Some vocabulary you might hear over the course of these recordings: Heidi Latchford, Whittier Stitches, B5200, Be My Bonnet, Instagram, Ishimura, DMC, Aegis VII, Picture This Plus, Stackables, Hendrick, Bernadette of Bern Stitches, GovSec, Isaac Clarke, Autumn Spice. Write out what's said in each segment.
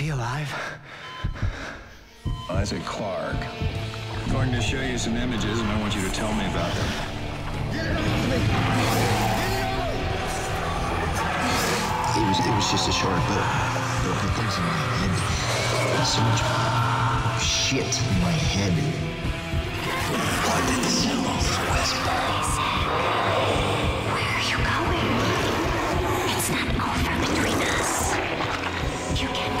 he alive? Isaac Clarke. I'm going to show you some images, and I want you to tell me about them. Get it off me! Get it off! It was just a short blip. There were things in my head. So much shit in my head. What did the symbols whisper? Where are you going? It's not over between us. You can't be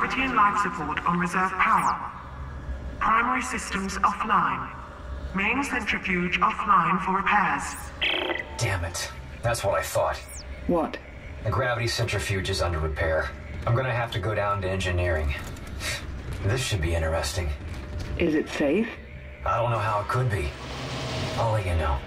with me and life support on reserve power. Primary systems offline. Main centrifuge offline for repairs. Damn it. That's what I thought. What? The gravity centrifuge is under repair. I'm gonna have to go down to engineering. This should be interesting. Is it safe? I don't know how it could be. I'll let you know.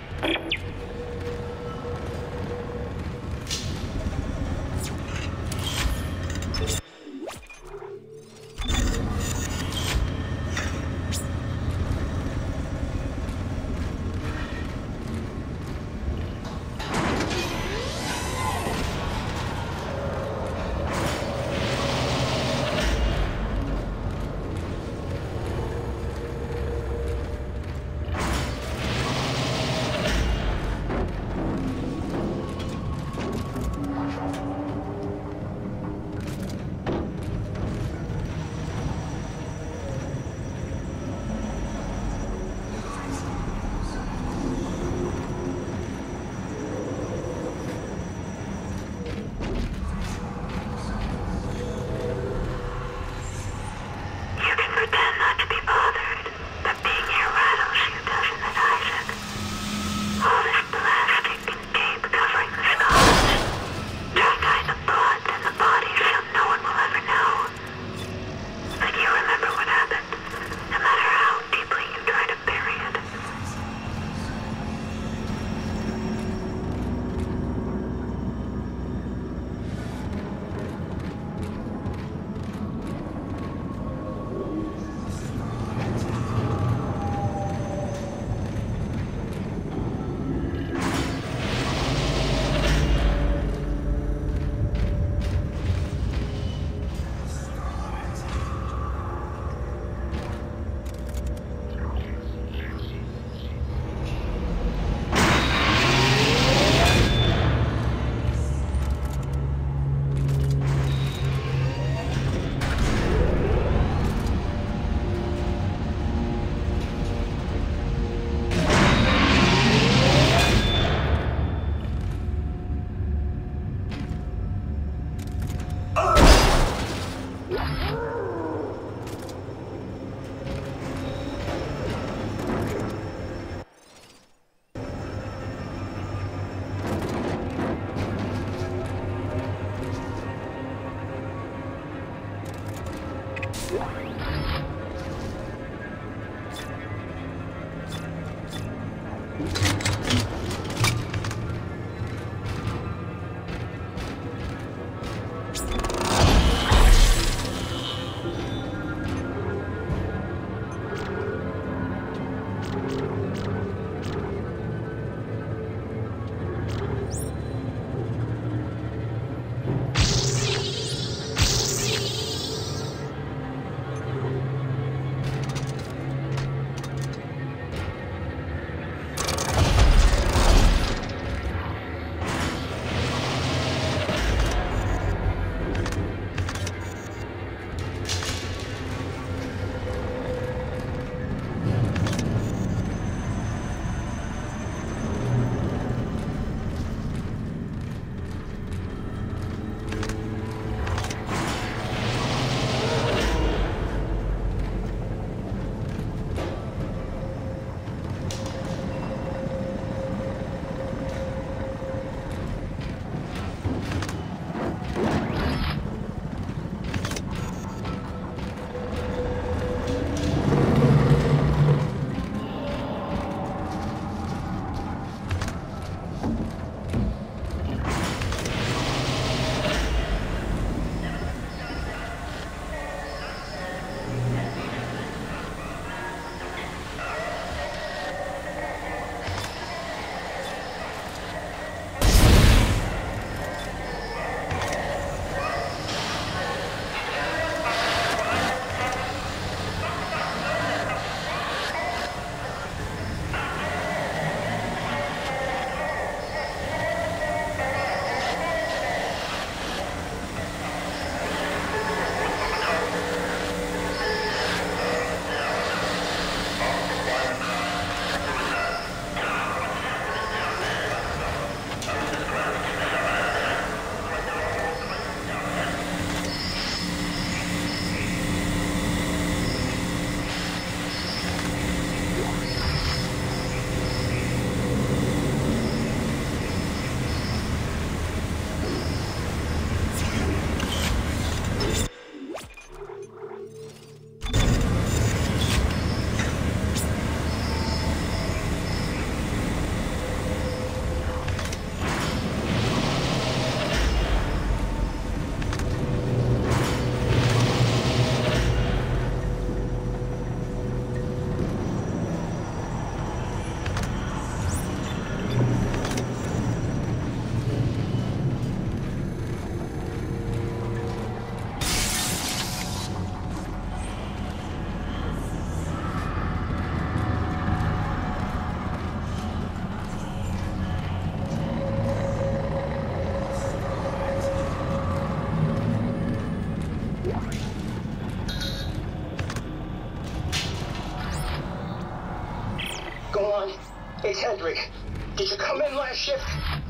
It's Hendrick. Did you come in last shift?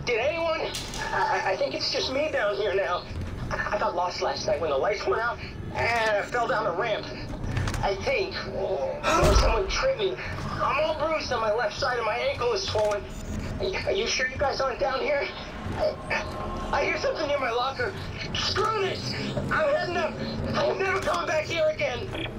Did anyone? I think it's just me down here now. I got lost last night when the lights went out, and I fell down the ramp. I think, or someone tripped me. I'm all bruised on my left side and my ankle is swollen. Are you sure you guys aren't down here? I hear something near my locker. Screw this! I'm heading up. I'm never coming back here again.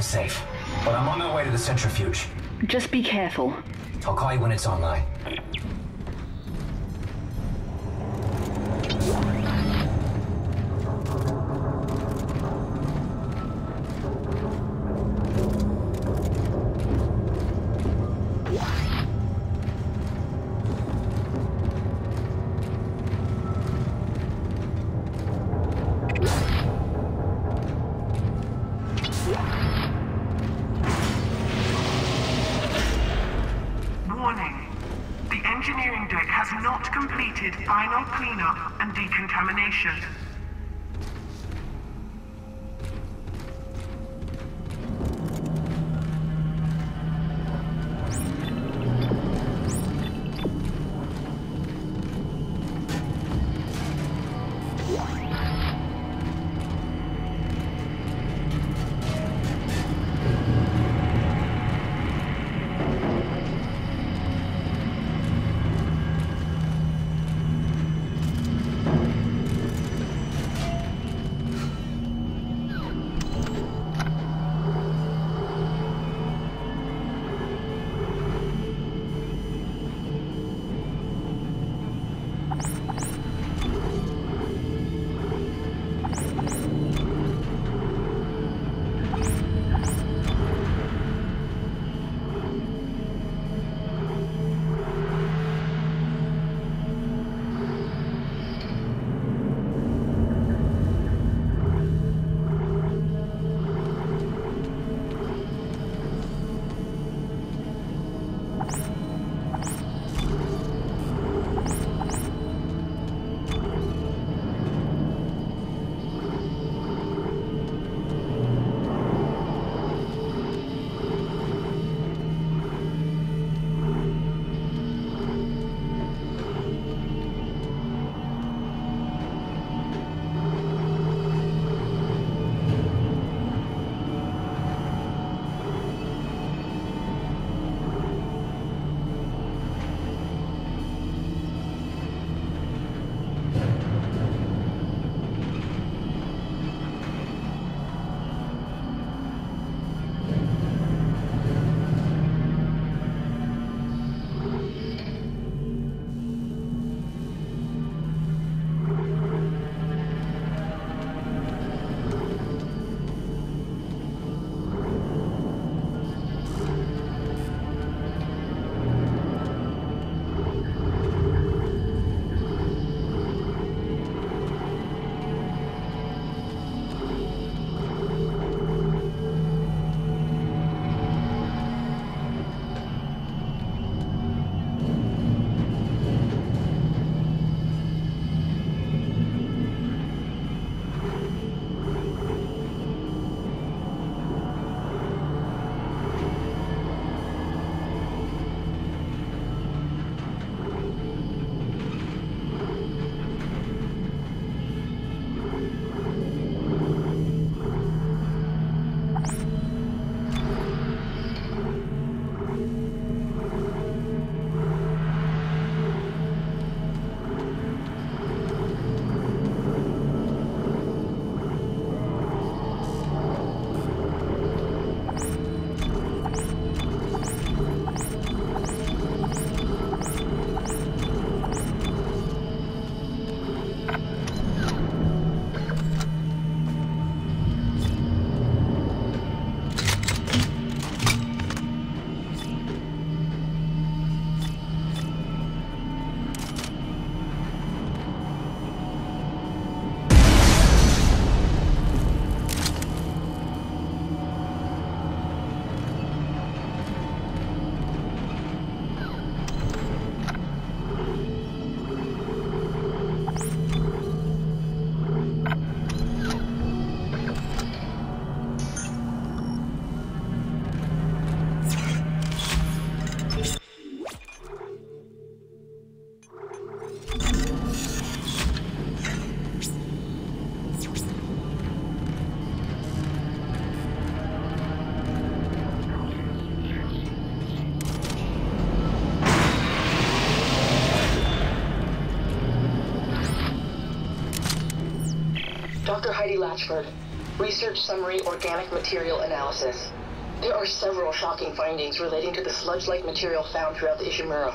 Safe, but I'm on my way to the centrifuge. Just be careful. I'll call you when it's online. Dr. Heidi Latchford, Research Summary Organic Material Analysis. There are several shocking findings relating to the sludge-like material found throughout the Ishimura.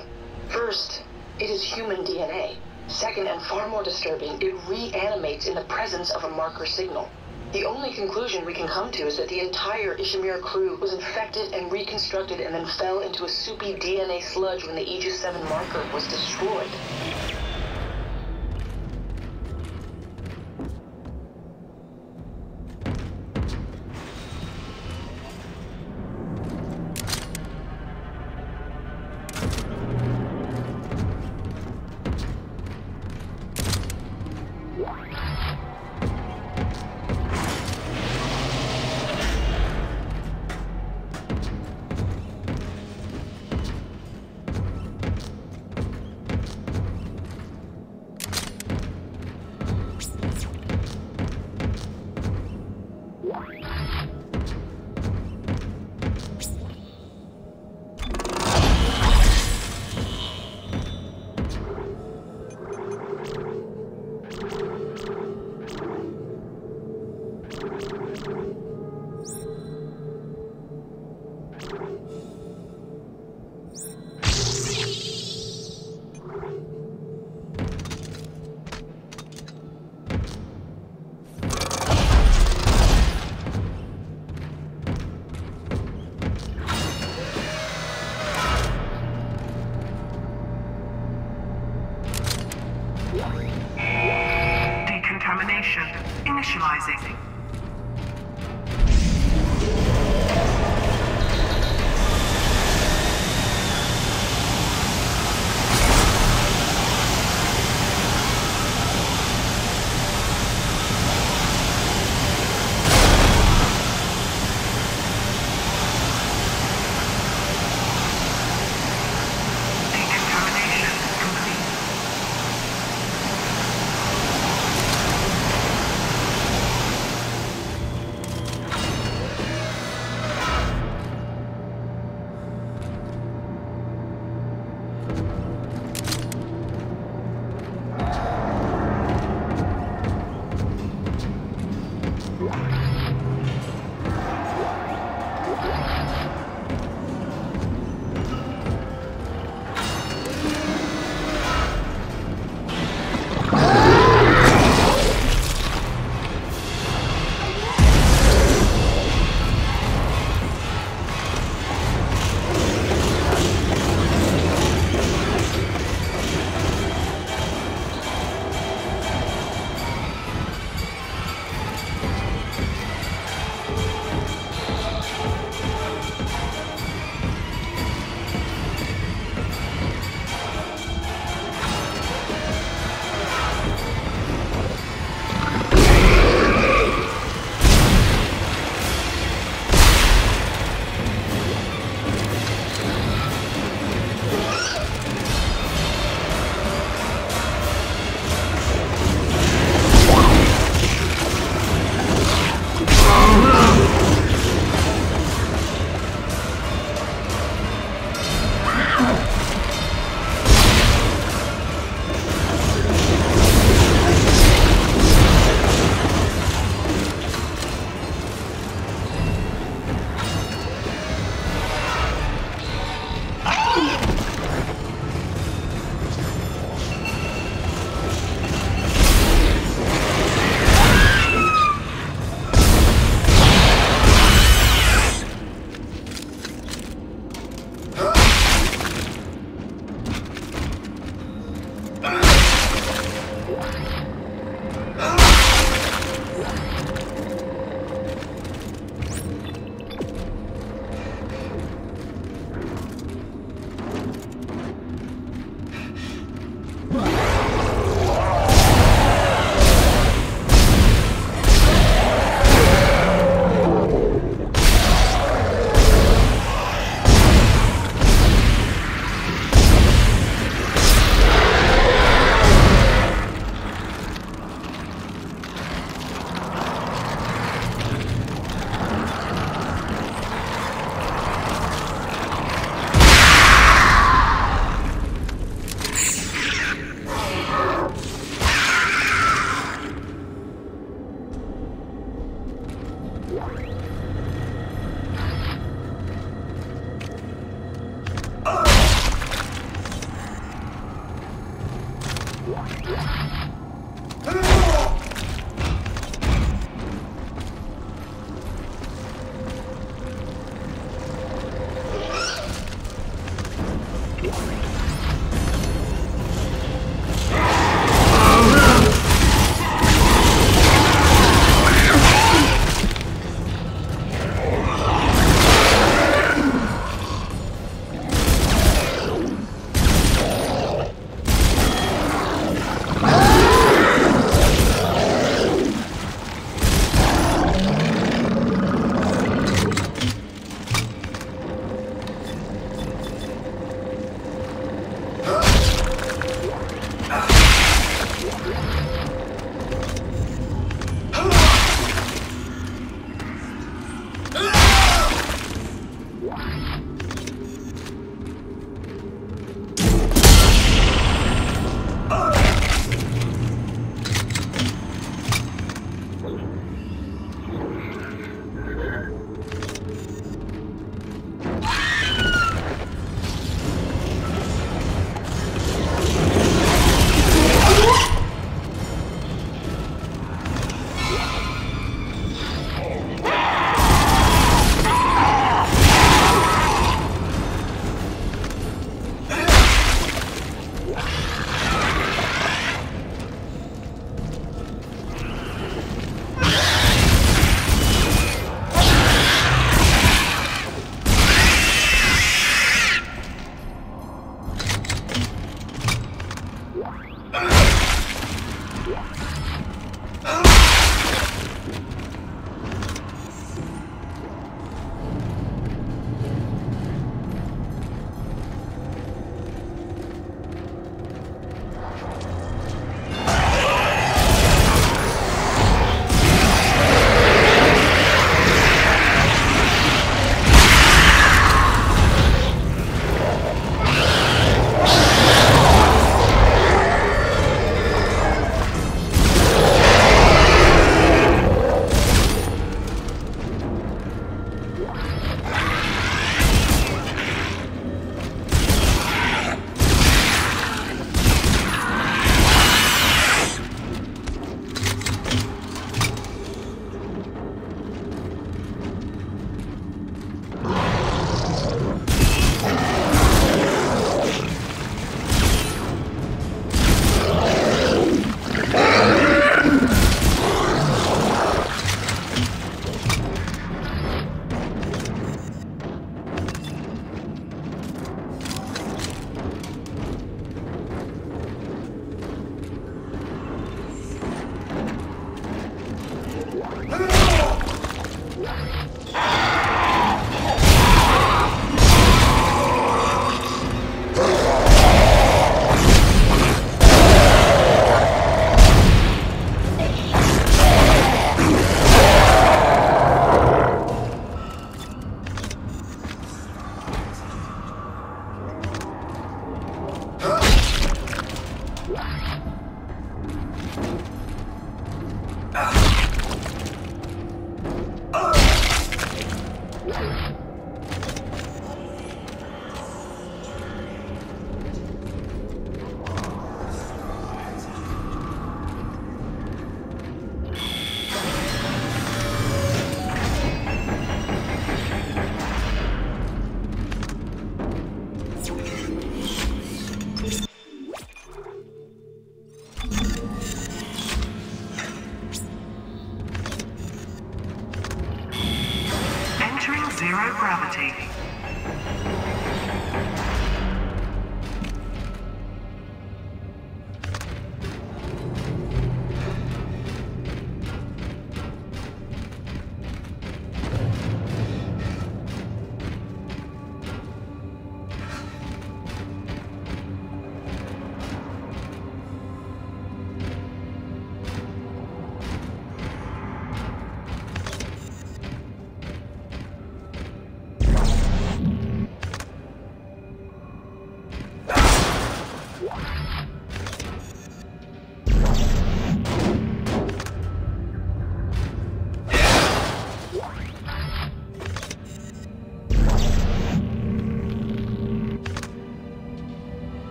First, it is human DNA. Second, and far more disturbing, it reanimates in the presence of a marker signal. The only conclusion we can come to is that the entire Ishimura crew was infected and reconstructed and then fell into a soupy DNA sludge when the Aegis VII marker was destroyed.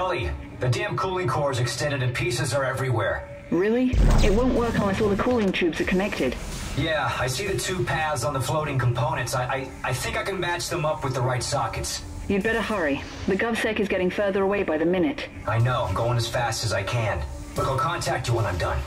Ellie, the damn cooling core is extended and pieces are everywhere. Really? It won't work unless all the cooling tubes are connected. Yeah, I see the two paths on the floating components. I think I can match them up with the right sockets. You'd better hurry. The GovSec is getting further away by the minute. I know. I'm going as fast as I can. Look, I'll contact you when I'm done.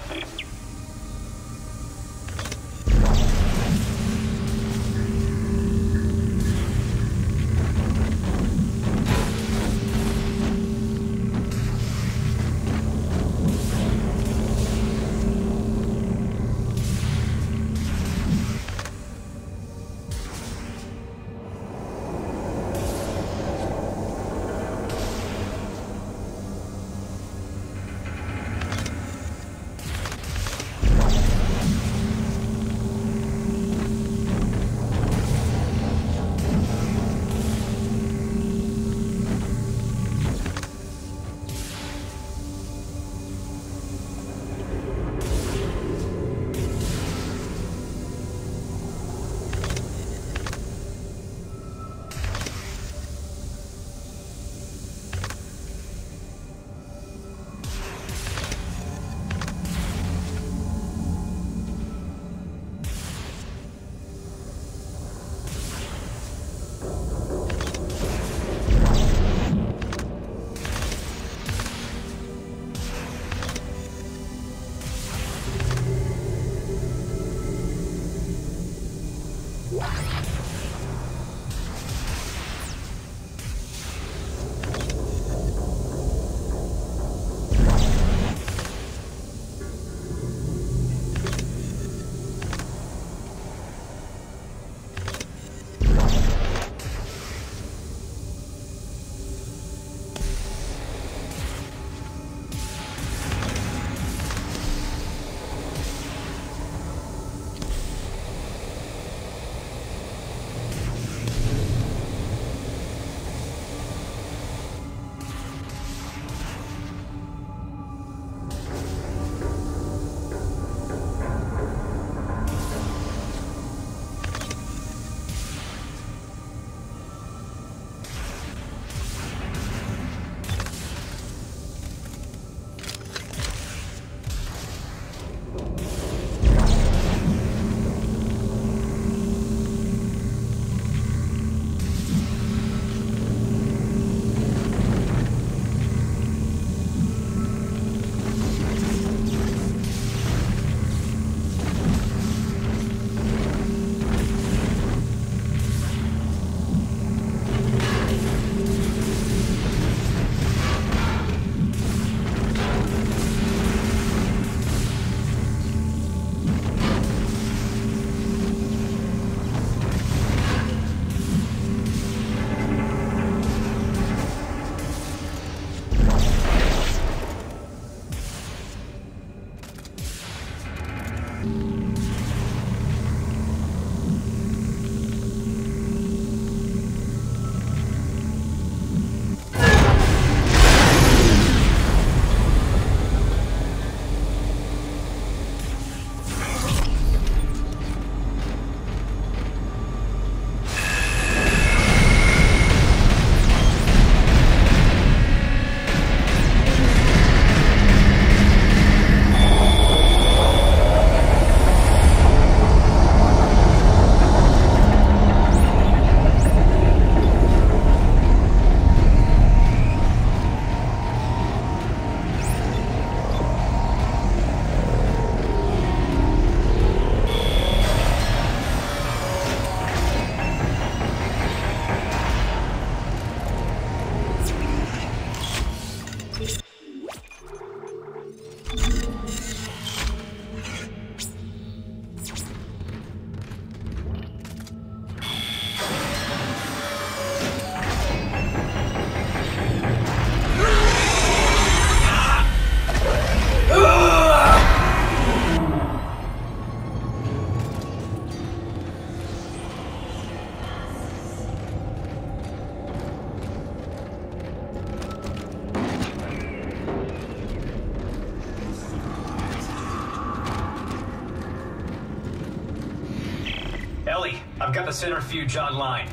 I've got the centrifuge online.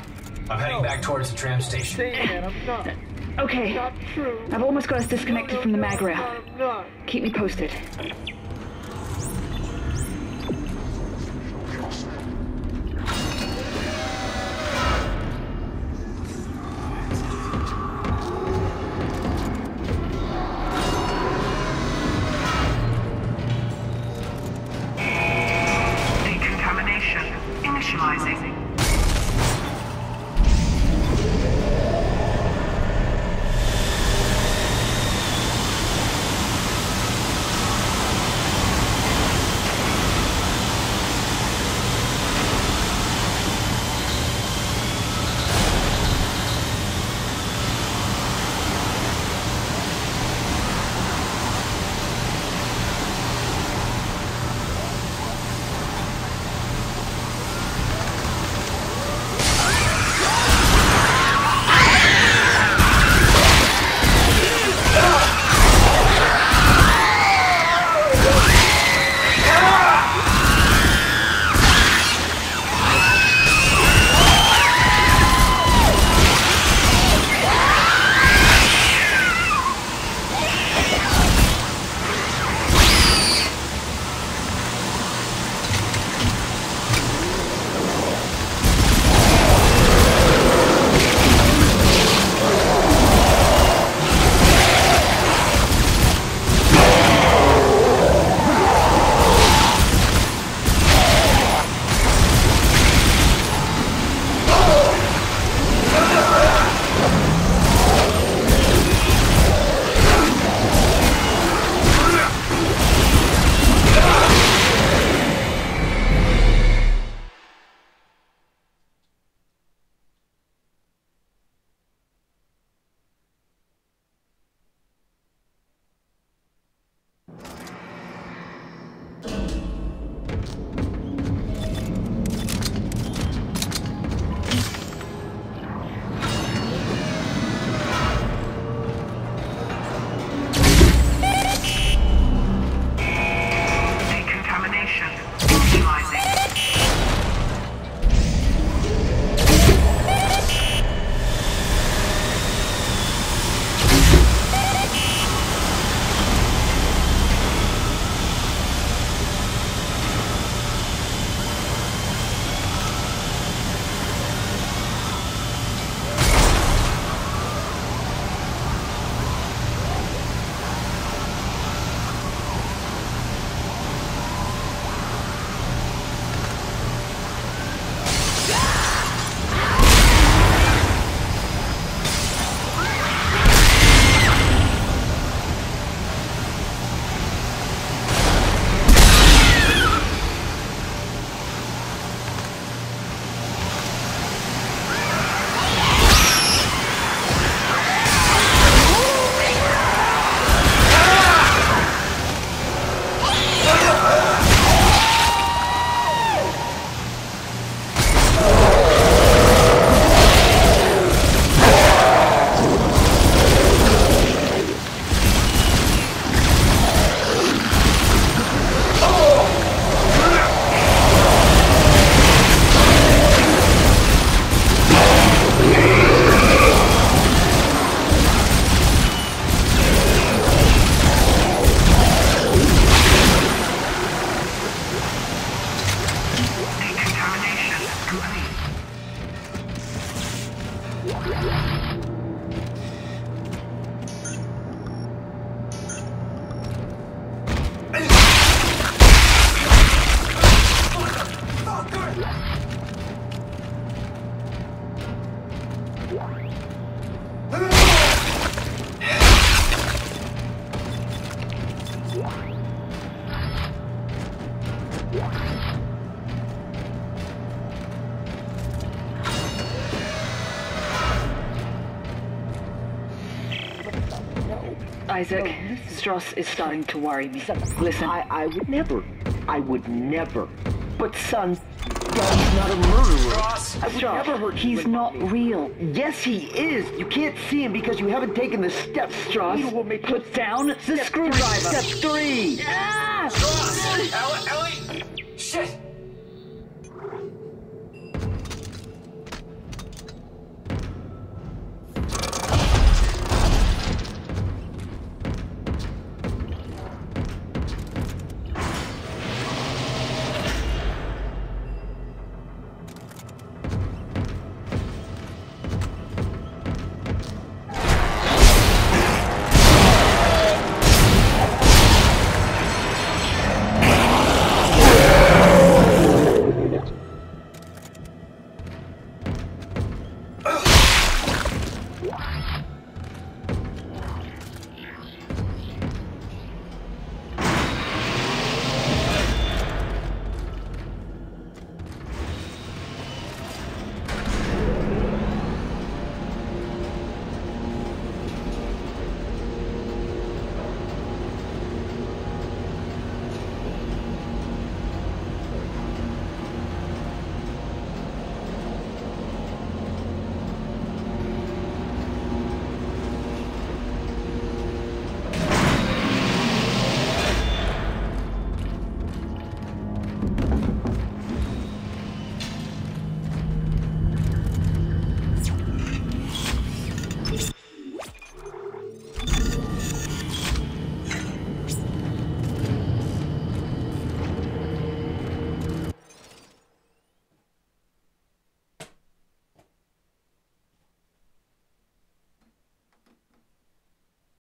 I'm heading back towards the tram station. Okay. Not true. I've almost got us disconnected from the mag rail. Keep me posted. Isaac, Strauss is starting to worry me. Listen, I would never. I would never. But son, Dad's not a murderer. Strauss, I would never hurt you. He's not real. Yes, he is. You can't see him because you haven't taken the steps, Strauss. You will make put down the screwdriver. Step 3. Ah! Strauss, Ellie, shit.